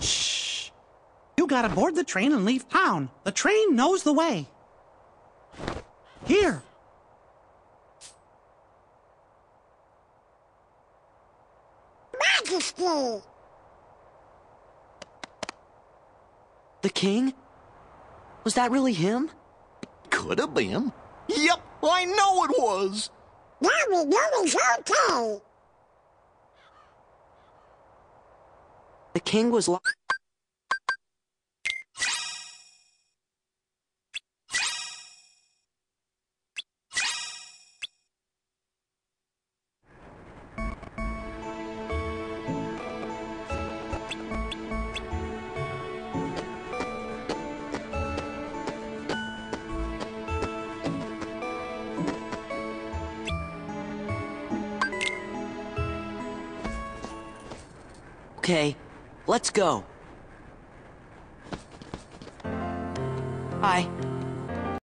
Shh. You gotta board the train and leave town. The train knows the way. Here. Majesty. The king? Was that really him? Could have been. Yep, I know it was. Now we know it's okay. The king was lost. Okay, let's go. Hi.